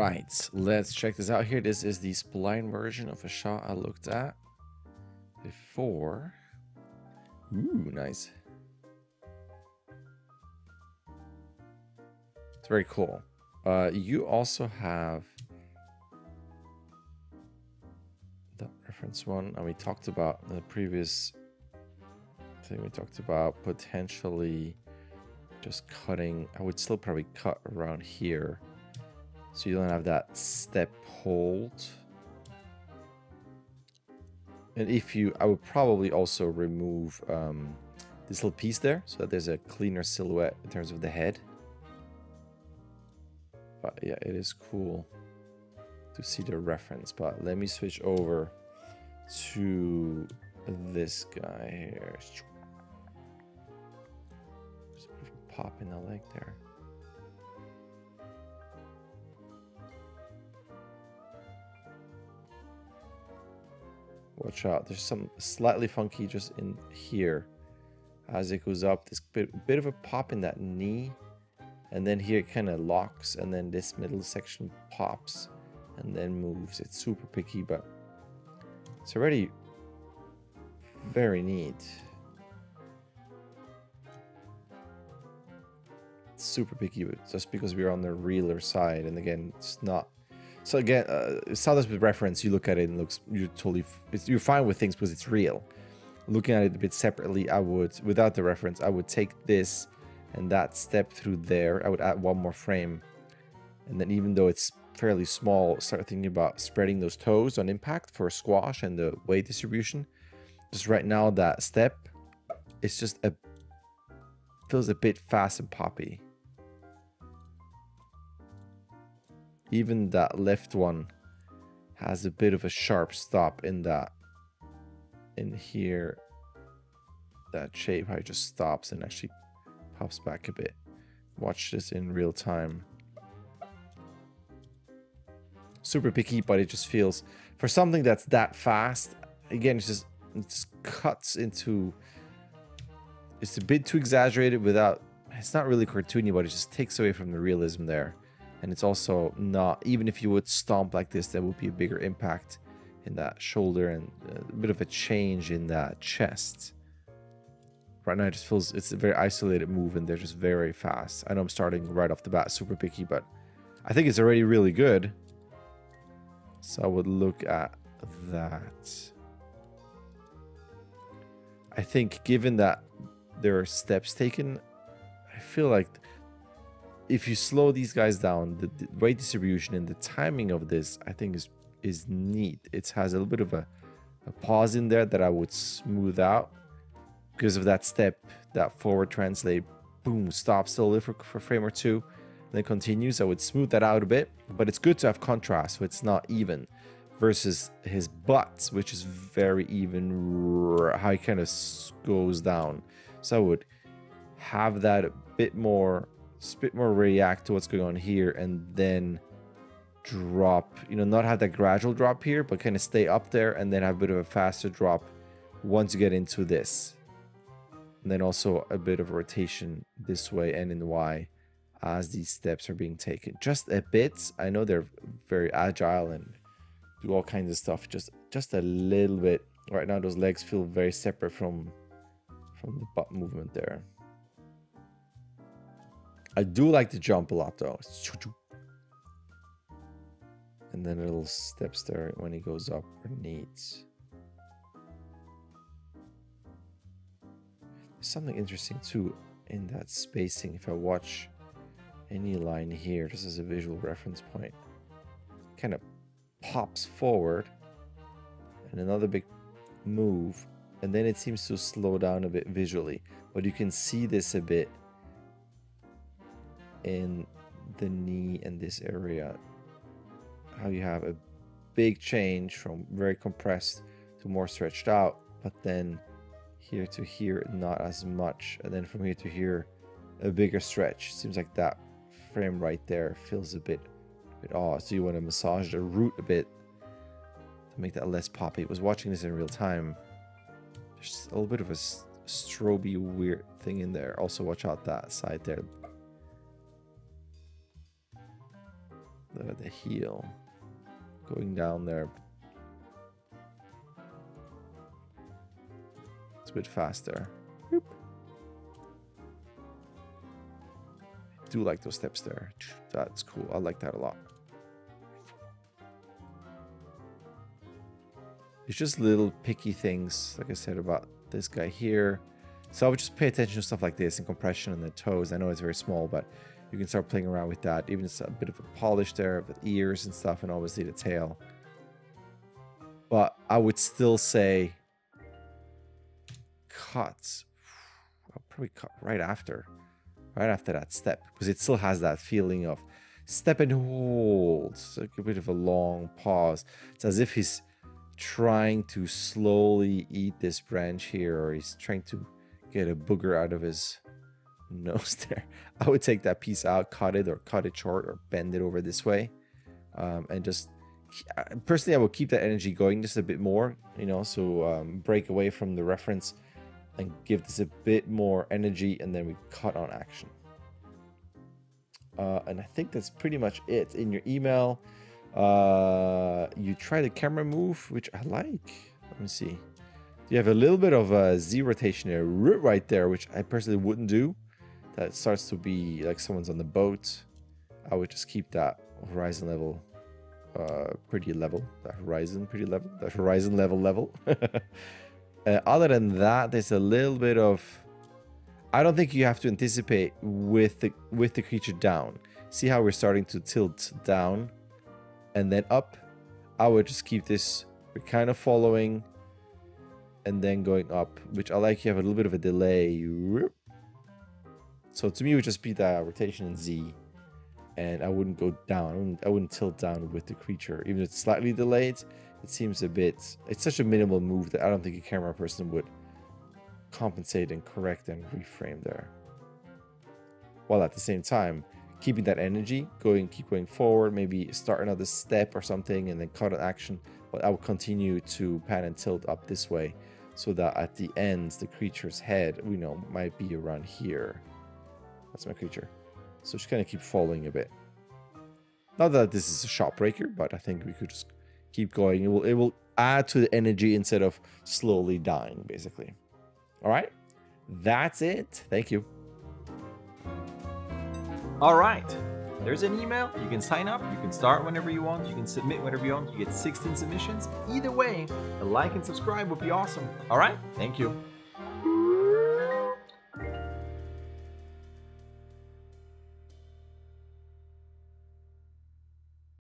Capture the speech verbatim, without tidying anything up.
right, let's check this out here. This is the spline version of a shot I looked at before. Ooh, nice. It's very cool. Uh, you also have that reference one, and we talked about in the previous thing, we talked about potentially just cutting. I would still probably cut around here, so you don't have that step hold. And if you, I would probably also remove um, this little piece there, so that there's a cleaner silhouette in terms of the head. But yeah, it is cool to see the reference. But let me switch over to this guy here. Just pop in the leg there. Watch out, there's some slightly funky just in here. As it goes up, there's a bit, bit of a pop in that knee. And then here it kind of locks, and then this middle section pops and then moves. It's super picky, but it's already very neat. It's super picky, but just because we're on the realer side, and again, it's not. So again, uh, Stardust with reference, you look at it and it looks, you're totally, it's, you're fine with things because it's real. Looking at it a bit separately, I would, without the reference, I would take this and that step through there. I would add one more frame. And then even though it's fairly small, start thinking about spreading those toes on impact for squash and the weight distribution. Just right now, that step, it's just a, feels a bit fast and poppy. Even that left one has a bit of a sharp stop in that, in here, that shape, how it just stops and actually pops back a bit. Watch this in real time. Super picky, but it just feels, for something that's that fast, again, it's just, it just cuts into, it's a bit too exaggerated without, it's not really cartoony, but it just takes away from the realism there. And it's also not, even if you would stomp like this, there would be a bigger impact in that shoulder and a bit of a change in that chest. Right now it just feels, it's a very isolated move and they're just very fast. I know I'm starting right off the bat, super picky, but I think it's already really good. So I would look at that. I think given that there are steps taken, I feel like if you slow these guys down, the, the weight distribution and the timing of this, I think is is neat. It has a little bit of a, a pause in there that I would smooth out because of that step, that forward translate, boom, stops a little for, for a frame or two, then continues. I would smooth that out a bit, but it's good to have contrast, so it's not even, versus his butt, which is very even, how he kind of goes down. So I would have that a bit more, bit more react to what's going on here, and then drop, you know, not have that gradual drop here, but kind of stay up there and then have a bit of a faster drop once you get into this. And then also a bit of rotation this way and in the Y as these steps are being taken. Just a bit. I know they're very agile and do all kinds of stuff. Just just a little bit. Right now those legs feel very separate from from the butt movement there. I do like to jump a lot though. And then little steps there when he goes up are neat. There's something interesting too in that spacing. If I watch any line here, just as a visual reference point, kind of pops forward and another big move. And then it seems to slow down a bit visually, but you can see this a bit in the knee and this area, how you have a big change from very compressed to more stretched out, but then here to here not as much, and then from here to here a bigger stretch. Seems like that frame right there feels a bit a bit odd, so you want to massage the root a bit to make that less poppy. I was watching this in real time. There's a little bit of a stroby weird thing in there. Also watch out that side there. the, the heel going down there. It's a bit faster. Boop. I do like those steps there. That's cool. I like that a lot. It's just little picky things, like I said, about this guy here. So I would just pay attention to stuff like this and compression on the toes. I know it's very small, but you can start playing around with that. Even it's a bit of a polish there with ears and stuff, and obviously the tail. But I would still say cuts. I'll probably cut right after, right after that step, because it still has that feeling of step and hold. It's like a bit of a long pause. It's as if he's trying to slowly eat this branch here, or he's trying to get a booger out of his nose there. I would take that piece out, cut it, or cut it short, or bend it over this way, um, and just personally I would keep that energy going just a bit more, you know, so um, break away from the reference and give this a bit more energy, and then we cut on action. Uh, and I think that's pretty much it. In your email, uh you try the camera move, which I like. Let me see, you have a little bit of a Z rotation there right there, which I personally wouldn't do. That starts to be like someone's on the boat. I would just keep that horizon level uh pretty level, that horizon pretty level, that horizon level level. Uh, other than that, there's a little bit of, I don't think you have to anticipate with the with the creature down. See how we're starting to tilt down and then up? I would just keep this, we're kind of following and then going up, which I like. You have a little bit of a delay, so to me it would just be that rotation in Z, and I wouldn't go down. I wouldn't, I wouldn't tilt down with the creature, even if it's slightly delayed. It seems a bit, it's such a minimal move that I don't think a camera person would compensate and correct and reframe there, while at the same time keeping that energy going. Keep going forward, maybe start another step or something, and then cut an action. But I will continue to pan and tilt up this way, so that at the end, the creature's head, you know, might be around here. That's my creature. So just kind of keep following a bit. Not that this is a shot breaker, but I think we could just keep going. It will, it will add to the energy instead of slowly dying, basically. All right, that's it. Thank you. All right, there's an email. You can sign up, you can start whenever you want, you can submit whenever you want. You get sixteen submissions. Either way, a like and subscribe would be awesome. All right, thank you.